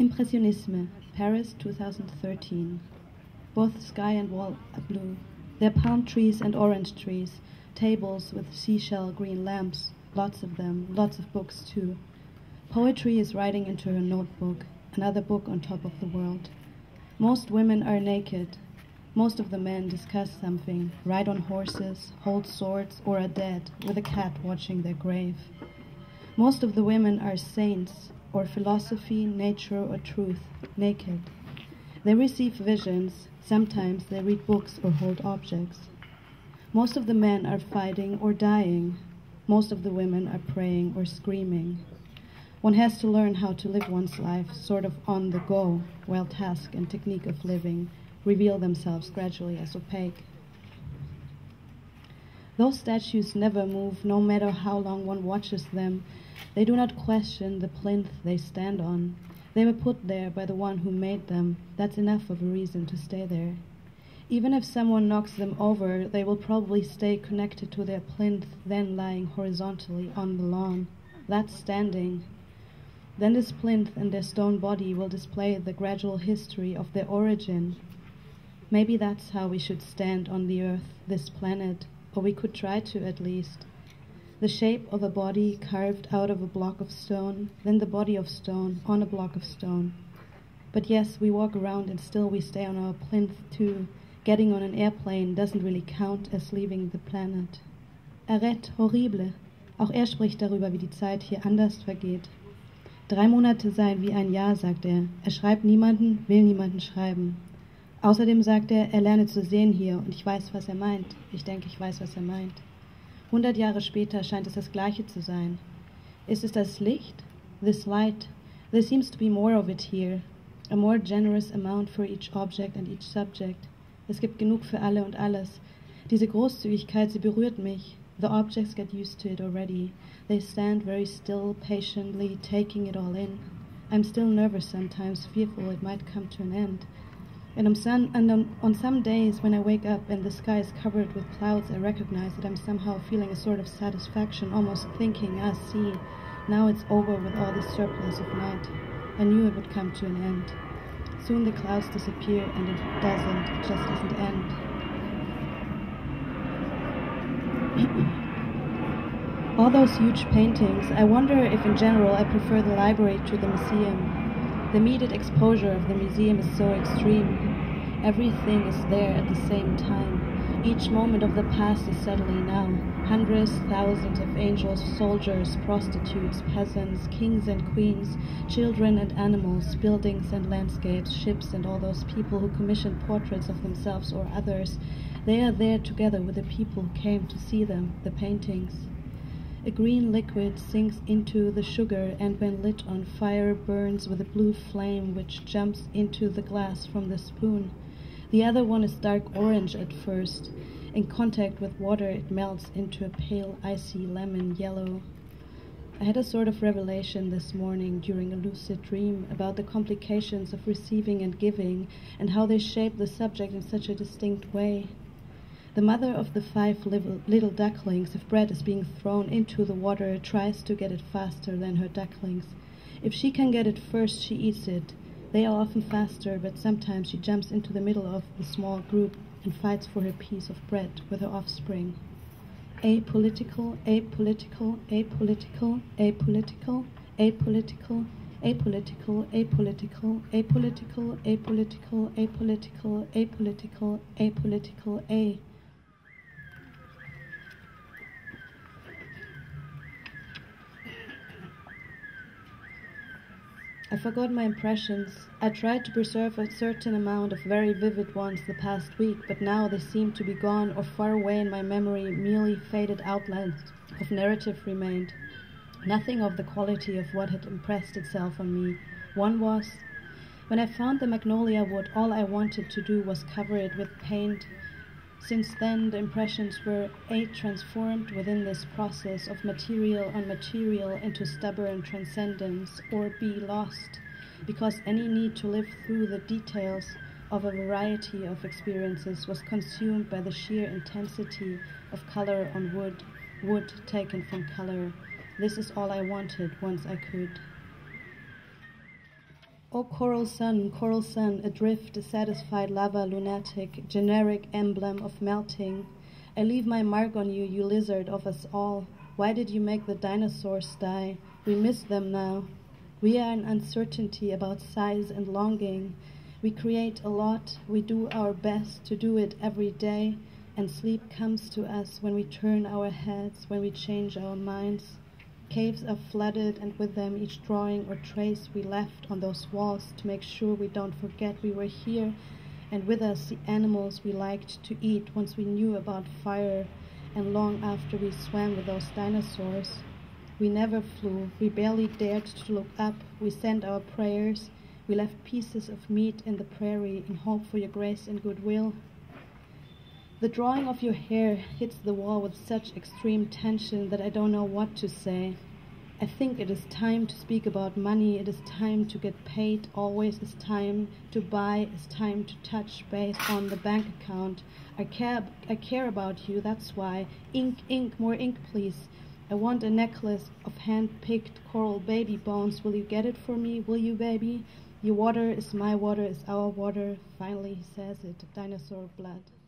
Impressionisme, Paris 2013. Both sky and wall are blue. There are palm trees and orange trees, tables with seashell green lamps, lots of them, lots of books too. Poetry is writing into her notebook, another book on top of the world. Most women are naked. Most of the men discuss something, ride on horses, hold swords, or are dead, with a cat watching their grave. Most of the women are saints, or philosophy, nature, or truth, naked. They receive visions, sometimes they read books or hold objects. Most of the men are fighting or dying. Most of the women are praying or screaming. One has to learn how to live one's life, sort of on the go, while task and technique of living reveal themselves gradually as opaque. Those statues never move, no matter how long one watches them. They do not question the plinth they stand on. They were put there by the one who made them. That's enough of a reason to stay there. Even if someone knocks them over, they will probably stay connected to their plinth, then lying horizontally on the lawn. That's standing. Then this plinth and their stone body will display the gradual history of their origin. Maybe that's how we should stand on the earth, this planet. Or we could try to, at least. The shape of a body carved out of a block of stone, then the body of stone on a block of stone. But yes, we walk around and still we stay on our plinth too. Getting on an airplane doesn't really count as leaving the planet. Arrête horrible. Auch er spricht darüber, wie die Zeit hier anders vergeht. 3 Monate seien wie ein Jahr, sagt er. Er schreibt niemanden, will niemanden schreiben. Außerdem sagt er, er lerne zu sehen hier, und ich weiß, was er meint. Ich denke, ich weiß, was er meint. 100 Jahre später scheint es das Gleiche zu sein. Ist es das Licht? This light. There seems to be more of it here. A more generous amount for each object and each subject. Es gibt genug für alle und alles. Diese Großzügigkeit, sie berührt mich. The objects get used to it already. They stand very still, patiently, taking it all in. I'm still nervous sometimes, fearful it might come to an end. And on some days when I wake up and the sky is covered with clouds, I recognize that I'm somehow feeling a sort of satisfaction, almost thinking, ah, see, now it's over with all this surplus of night. I knew it would come to an end. Soon the clouds disappear, and it doesn't, it just doesn't end. All those huge paintings, I wonder if in general I prefer the library to the museum. The immediate exposure of the museum is so extreme. Everything is there at the same time. Each moment of the past is suddenly now. Hundreds, thousands of angels, soldiers, prostitutes, peasants, kings and queens, children and animals, buildings and landscapes, ships and all those people who commissioned portraits of themselves or others. They are there together with the people who came to see them, the paintings. A green liquid sinks into the sugar and when lit on fire burns with a blue flame which jumps into the glass from the spoon. The other one is dark orange at first. In contact with water it melts into a pale icy lemon yellow. I had a sort of revelation this morning during a lucid dream about the complications of receiving and giving and how they shape the subject in such a distinct way. The mother of the 5 little ducklings, if bread is being thrown into the water, tries to get it faster than her ducklings. If she can get it first, she eats it. They are often faster, but sometimes she jumps into the middle of the small group and fights for her piece of bread with her offspring. Apolitical, apolitical, apolitical, apolitical, apolitical, apolitical, apolitical, apolitical, apolitical, apolitical, apolitical, apolitical, a. I forgot my impressions. I tried to preserve a certain amount of very vivid ones the past week, but now they seem to be gone or far away in my memory, merely faded outlines of narrative remained. Nothing of the quality of what had impressed itself on me. One was, when I found the magnolia wood, all I wanted to do was cover it with paint. Since then, the impressions were A, transformed within this process of material on material into stubborn transcendence, or B, lost, because any need to live through the details of a variety of experiences was consumed by the sheer intensity of color on wood, wood taken from color. This is all I wanted once I could. O coral sun, adrift, a satisfied lava lunatic, generic emblem of melting. I leave my mark on you, you lizard of us all. Why did you make the dinosaurs die? We miss them now. We are in uncertainty about size and longing. We create a lot, we do our best to do it every day, and sleep comes to us when we turn our heads, when we change our minds. Caves are flooded, and with them each drawing or trace we left on those walls to make sure we don't forget we were here, and with us the animals we liked to eat once we knew about fire, and long after we swam with those dinosaurs. We never flew, we barely dared to look up, we sent our prayers, we left pieces of meat in the prairie in hope for your grace and goodwill. The drawing of your hair hits the wall with such extreme tension that I don't know what to say. I think it is time to speak about money, it is time to get paid, always is time to buy, it's time to touch base on the bank account. I care about you, that's why. Ink, ink, more ink please. I want a necklace of hand-picked coral baby bones. Will you get it for me? Will you, baby? Your water is my water, is our water. Finally he says it, dinosaur blood.